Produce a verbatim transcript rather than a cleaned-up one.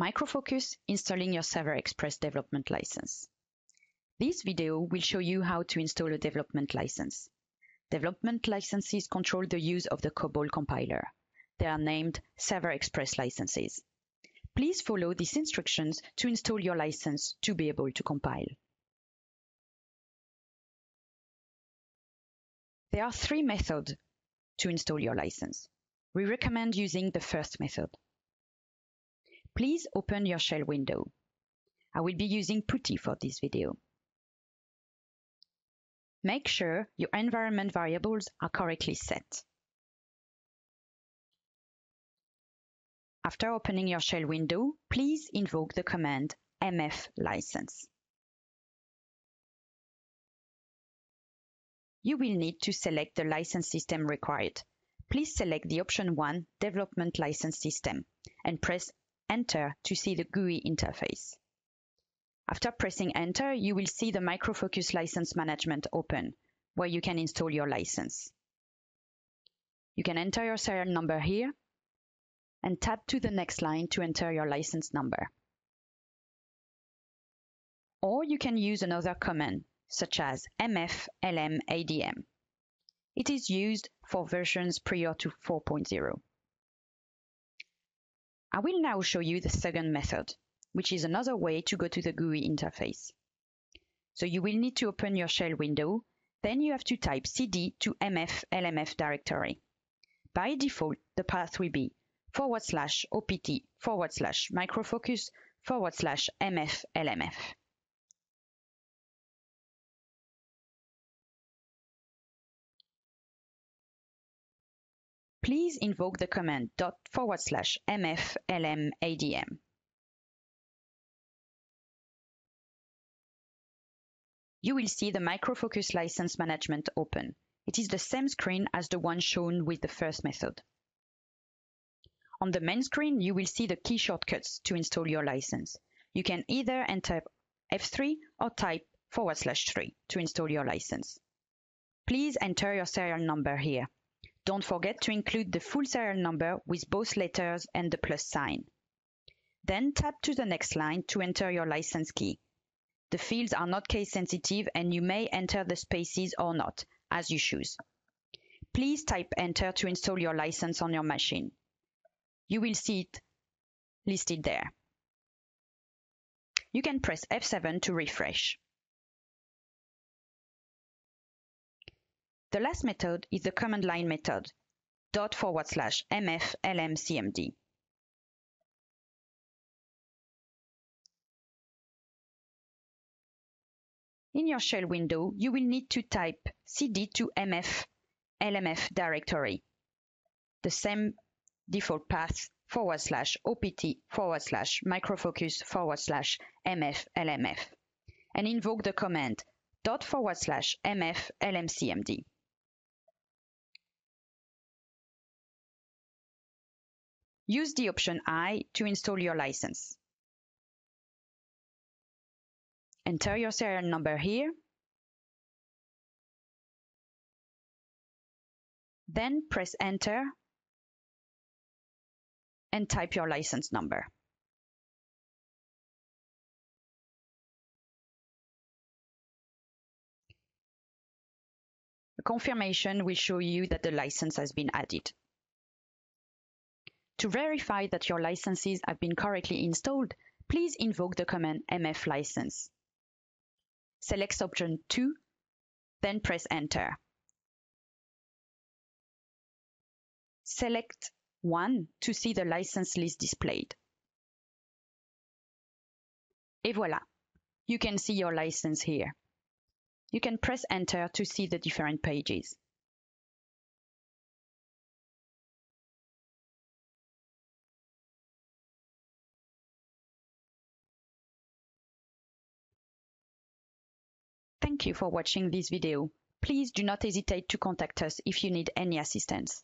Micro Focus, installing your Server Express development license. This video will show you how to install a development license. Development licenses control the use of the COBOL compiler. They are named Server Express licenses. Please follow these instructions to install your license to be able to compile. There are three methods to install your license. We recommend using the first method. Please open your shell window. I will be using Putty for this video. Make sure your environment variables are correctly set. After opening your shell window, please invoke the command M F license. You will need to select the license system required. Please select the option one, Development License System, and press Enter to see the G U I interface. After pressing Enter, you will see the Micro Focus License Management open, where you can install your license. You can enter your serial number here, and tap to the next line to enter your license number. Or you can use another command, such as M F L M A D M. It is used for versions prior to four point zero. I will now show you the second method, which is another way to go to the G U I interface. So you will need to open your shell window, then you have to type C D to M F L M F directory. By default, the path will be forward slash opt forward slash microfocus forward slash M F L M F. Please invoke the command dot forward slash M F L M A D M. You will see the Micro Focus License Management open. It is the same screen as the one shown with the first method. On the main screen, you will see the key shortcuts to install your license. You can either enter F three or type forward slash three to install your license. Please enter your serial number here. Don't forget to include the full serial number with both letters and the plus sign. Then tap to the next line to enter your license key. The fields are not case sensitive and you may enter the spaces or not, as you choose. Please type enter to install your license on your machine. You will see it listed there. You can press F seven to refresh. The last method is the command line method, dot forward slash M F L M C M D. In your shell window, you will need to type C D to M F L M F directory, the same default path forward slash opt forward slash microfocus forward slash M F L M F, and invoke the command dot forward slash M F L M C M D. Use the option I to install your license. Enter your serial number here. Then press Enter and type your license number. A confirmation will show you that the license has been added. To verify that your licenses have been correctly installed, please invoke the command M F license. Select option two, then press Enter. Select one to see the license list displayed. Et voilà! You can see your license here. You can press Enter to see the different pages. Thank you for watching this video. Please do not hesitate to contact us if you need any assistance.